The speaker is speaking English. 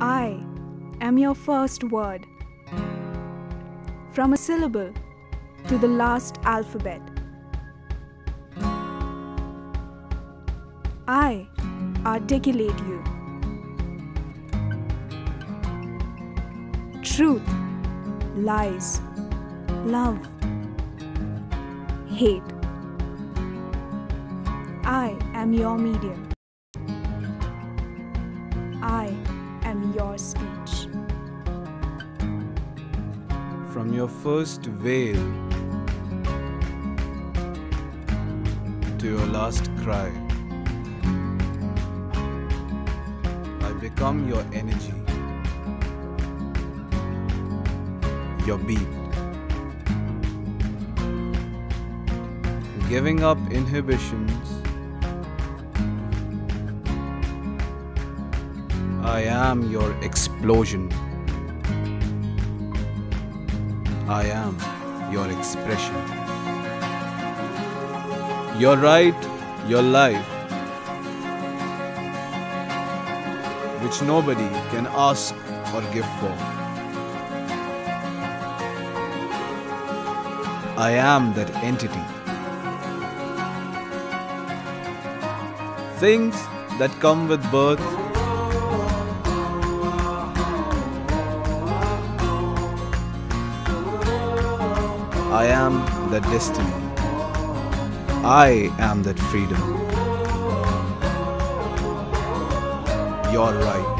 I am your first word. From a syllable to the last alphabet. I articulate you. Truth, lies, love, hate. I am your medium. I am your speech. From your first wail to your last cry, I become your energy, your beat. Giving up inhibitions, I am your explosion. I am your expression. Your right, your life, which nobody can ask or give for. I am that entity. Things that come with birth, I am that destiny. I am that freedom. You're right.